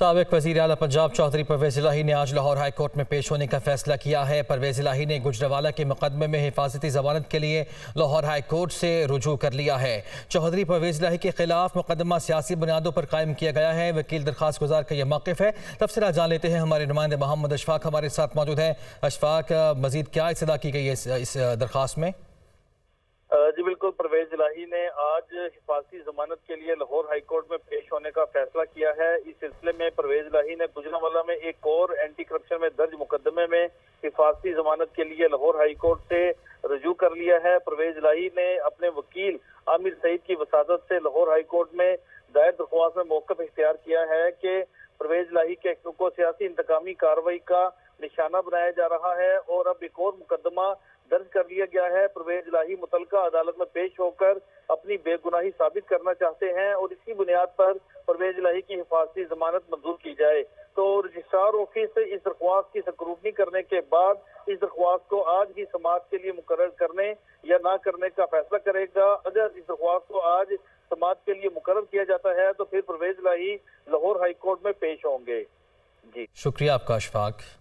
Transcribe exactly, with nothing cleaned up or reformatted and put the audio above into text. साबिक़ वज़ीर-ए-आला पंजाब चौधरी परवेज़ इलाही ने आज Lahore high court में पेश होने का फैसला किया है। परवेज़ इलाही ने गुजरांवाला के मुकदमे में हिफाजती जमानत के लिए लाहौर हाई कोर्ट से रुजू कर लिया है। चौधरी परवेज़ इलाही के खिलाफ मुकदमा सियासी बुनियादों पर कायम किया गया है। वकील दरख्वास्त गुजार का यह मौक़िफ़ है। तफसीला जान लेते हैं, हमारे नुमाइंदे महम्मद अशफाक हमारे साथ मौजूद हैं। अशफाक, मज़ीद क्या इस्तः की गई है इस दरख्वास्त में? जी बिल्कुल, परवेज़ इलाही ने आज हिफाजती जमानत के लिए लाहौर हाई कोर्ट में पेश होने का फैसला किया है। इस सिलसिले में परवेज़ इलाही ने गुजरांवाला में एक और एंटी करप्शन में दर्ज मुकदमे में हिफाजती जमानत के लिए लाहौर हाई कोर्ट से रजू कर लिया है। परवेज़ इलाही ने अपने वकील आमिर सईद की वसादत से लाहौर हाई कोर्ट में दायर दरख्वास्त में मौक़िफ़ इख्तियार किया है कि परवेज़ इलाही के को सियासी इंतकामी कार्रवाई का निशाना बनाया जा रहा है और अब एक और मुकदमा दर्ज कर लिया गया है। परवेज़ इलाही मुतलका अदालत में पेश होकर अपनी बेगुनाही साबित करना चाहते हैं और इसी बुनियाद पर परवेज़ इलाही की हिफाजती जमानत मंजूर की जाए। तो रजिस्ट्रार ऑफिस इस दरख्वास्त की स्क्रूटनी करने के बाद इस दरख्वास्त को आज ही समाअत के लिए मुकर्रर करने या ना करने का फैसला करेगा। अगर इस दरख्वास्त को आज समाअत के लिए मुकर्रर किया जाता है तो फिर परवेज़ इलाही लाहौर हाईकोर्ट में पेश होंगे। जी शुक्रिया आपका अशफाक।